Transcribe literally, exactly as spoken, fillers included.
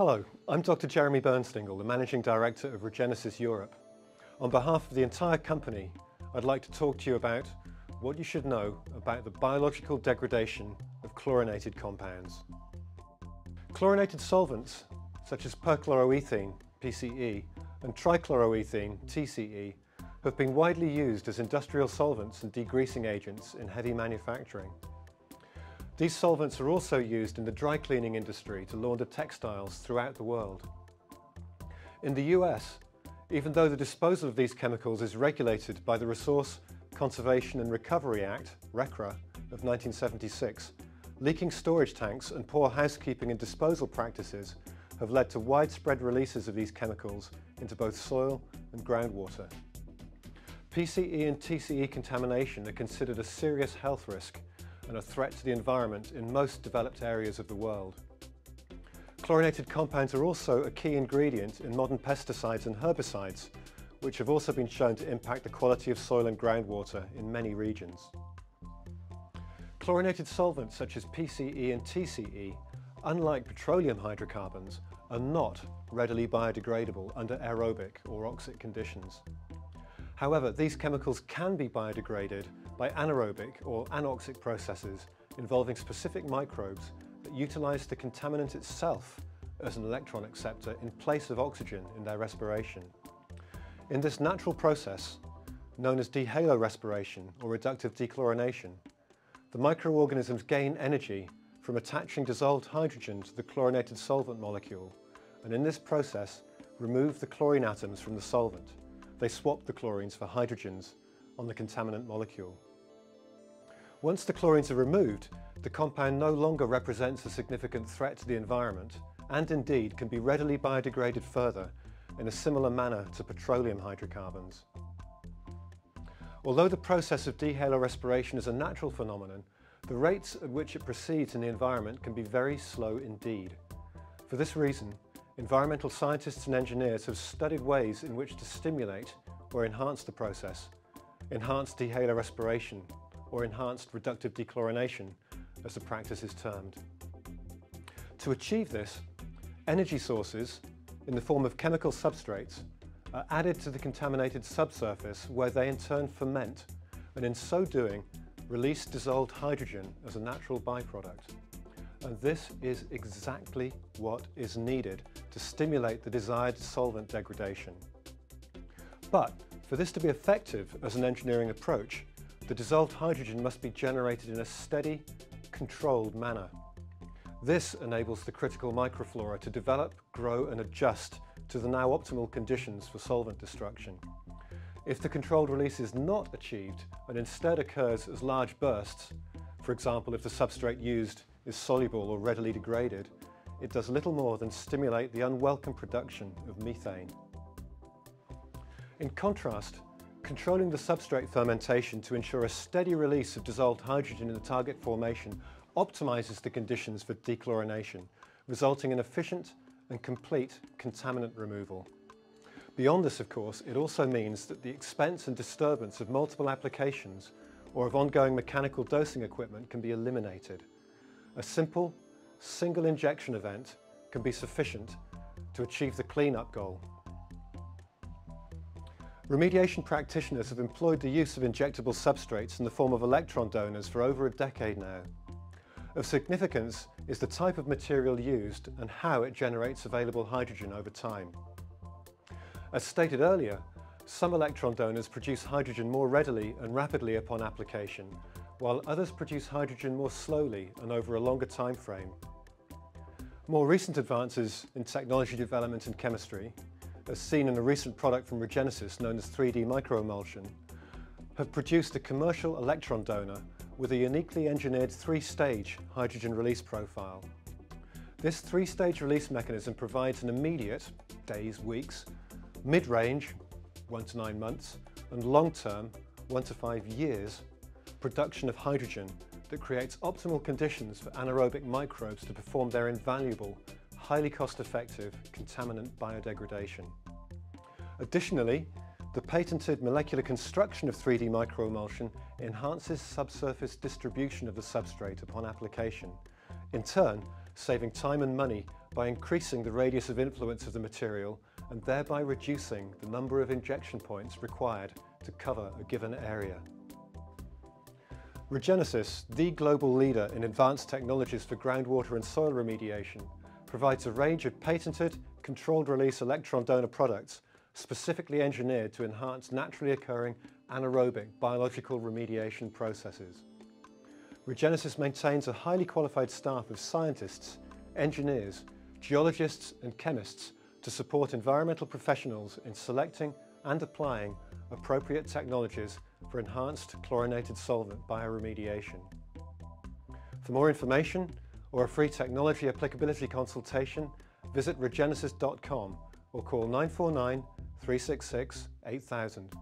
Hello, I'm Doctor Jeremy Bernstingle, the Managing Director of Regenesis Europe. On behalf of the entire company, I'd like to talk to you about what you should know about the biological degradation of chlorinated compounds. Chlorinated solvents, such as perchloroethene, P C E, and trichloroethene, T C E, have been widely used as industrial solvents and degreasing agents in heavy manufacturing. These solvents are also used in the dry cleaning industry to launder textiles throughout the world. In the U S, even though the disposal of these chemicals is regulated by the Resource Conservation and Recovery Act, RCRA, of nineteen seventy-six, leaking storage tanks and poor housekeeping and disposal practices have led to widespread releases of these chemicals into both soil and groundwater. P C E and T C E contamination are considered a serious health risk and a threat to the environment in most developed areas of the world. Chlorinated compounds are also a key ingredient in modern pesticides and herbicides, which have also been shown to impact the quality of soil and groundwater in many regions. Chlorinated solvents such as P C E and T C E, unlike petroleum hydrocarbons, are not readily biodegradable under aerobic or oxic conditions. However, these chemicals can be biodegraded by anaerobic or anoxic processes involving specific microbes that utilize the contaminant itself as an electron acceptor in place of oxygen in their respiration. In this natural process, known as dehalorespiration or reductive dechlorination, the microorganisms gain energy from attaching dissolved hydrogen to the chlorinated solvent molecule, and in this process remove the chlorine atoms from the solvent. They swap the chlorines for hydrogens on the contaminant molecule. Once the chlorines are removed, the compound no longer represents a significant threat to the environment and indeed can be readily biodegraded further in a similar manner to petroleum hydrocarbons. Although the process of dehalorespiration is a natural phenomenon, the rates at which it proceeds in the environment can be very slow indeed. For this reason, environmental scientists and engineers have studied ways in which to stimulate or enhance the process, enhanced dehalorespiration or enhanced reductive dechlorination, as the practice is termed. To achieve this, energy sources, in the form of chemical substrates, are added to the contaminated subsurface where they in turn ferment, and in so doing, release dissolved hydrogen as a natural byproduct. And this is exactly what is needed to stimulate the desired solvent degradation. But for this to be effective as an engineering approach, the dissolved hydrogen must be generated in a steady, controlled manner. This enables the critical microflora to develop, grow and adjust to the now optimal conditions for solvent destruction. If the controlled release is not achieved and instead occurs as large bursts, for example if the substrate used is soluble or readily degraded, it does little more than stimulate the unwelcome production of methane. In contrast, controlling the substrate fermentation to ensure a steady release of dissolved hydrogen in the target formation optimizes the conditions for dechlorination, resulting in efficient and complete contaminant removal. Beyond this, of course, it also means that the expense and disturbance of multiple applications or of ongoing mechanical dosing equipment can be eliminated. A simple, single injection event can be sufficient to achieve the cleanup goal. Remediation practitioners have employed the use of injectable substrates in the form of electron donors for over a decade now. Of significance is the type of material used and how it generates available hydrogen over time. As stated earlier, some electron donors produce hydrogen more readily and rapidly upon application, while others produce hydrogen more slowly and over a longer time frame. More recent advances in technology development and chemistry, as seen in a recent product from Regenesis known as three D microemulsion, have produced a commercial electron donor with a uniquely engineered three-stage hydrogen release profile. This three-stage release mechanism provides an immediate, days, weeks, mid-range, one to nine months, and long-term, one to five years, production of hydrogen that creates optimal conditions for anaerobic microbes to perform their invaluable, highly cost-effective contaminant biodegradation. Additionally, the patented molecular construction of three D microemulsion enhances subsurface distribution of the substrate upon application, in turn saving time and money by increasing the radius of influence of the material and thereby reducing the number of injection points required to cover a given area. Regenesis, the global leader in advanced technologies for groundwater and soil remediation, provides a range of patented, controlled-release electron donor products specifically engineered to enhance naturally occurring anaerobic biological remediation processes. Regenesis maintains a highly qualified staff of scientists, engineers, geologists and chemists to support environmental professionals in selecting and applying appropriate technologies for enhanced chlorinated solvent bioremediation. For more information or a free technology applicability consultation, visit regenesis dot com or call nine four nine, three six six, eight thousand.